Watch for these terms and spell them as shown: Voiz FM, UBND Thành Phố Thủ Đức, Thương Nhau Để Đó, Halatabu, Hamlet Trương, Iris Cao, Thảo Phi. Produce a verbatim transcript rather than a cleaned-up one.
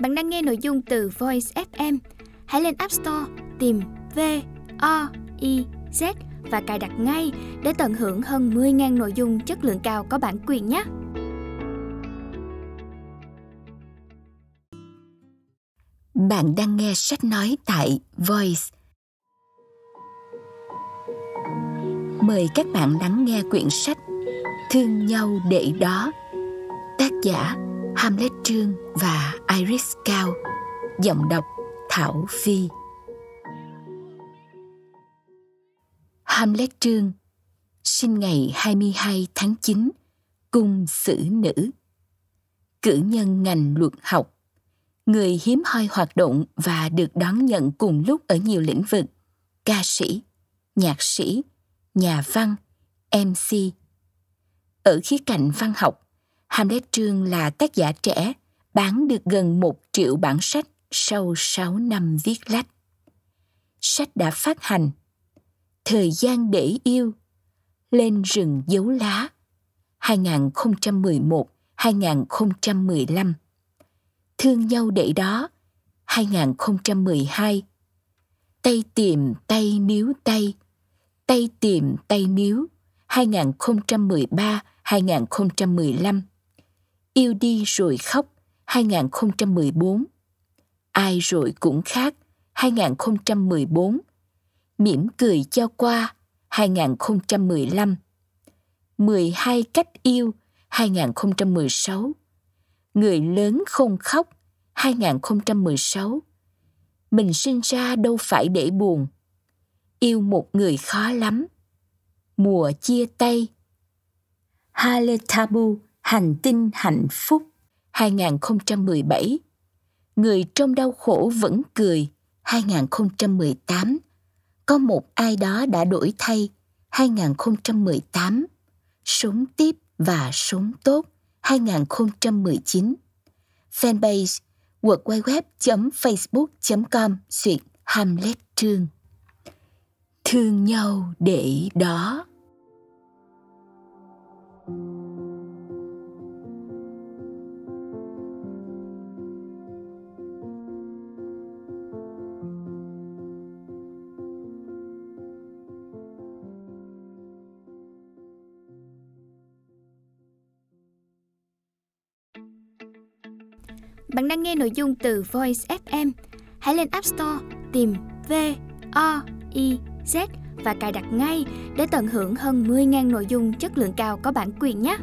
Bạn đang nghe nội dung từ Voiz ép em. Hãy lên App Store tìm V O I Z và cài đặt ngay để tận hưởng hơn mười nghìn nội dung chất lượng cao có bản quyền nhé. Bạn đang nghe sách nói tại Voiz. Mời các bạn lắng nghe quyển sách Thương Nhau Để Đó, tác giả Hamlet Trương và Iris Cao, giọng đọc Thảo Phi. Hamlet Trương sinh ngày hai mươi hai tháng chín, cung xử nữ, cử nhân ngành luật học, người hiếm hoi hoạt động và được đón nhận cùng lúc ở nhiều lĩnh vực: ca sĩ, nhạc sĩ, nhà văn, em xê. Ở khía cạnh văn học, Hamlet Trương là tác giả trẻ, bán được gần một triệu bản sách sau sáu năm viết lách. Sách đã phát hành: Thời gian để yêu, Lên rừng dấu lá, hai không một một đến hai không một năm, Thương Nhau Để Đó, hai không một hai, Tay tìm tay níu tay, Tay tìm tay níu, hai không một ba đến hai không một năm, Yêu đi rồi khóc, hai không một bốn, Ai rồi cũng khác, hai không một bốn, Mỉm cười cho qua, hai không một năm, mười hai cách yêu, hai không một sáu, Người lớn không khóc, hai không một sáu, Mình sinh ra đâu phải để buồn, Yêu một người khó lắm, Mùa chia tay, Halatabu, hành tinh hạnh phúc, hai không một bảy, Người trong đau khổ vẫn cười, hai không một tám, Có một ai đó đã đổi thay, hai không một tám, Sống tiếp và sống tốt, hai không một chín, Fanpage www chấm facebook chấm com xuyệt Hamlet Trương. Thương nhau để đó. Bạn đang nghe nội dung từ Voiz ép em. Hãy lên App Store tìm V O I Z và cài đặt ngay để tận hưởng hơn mười nghìn nội dung chất lượng cao có bản quyền nhé.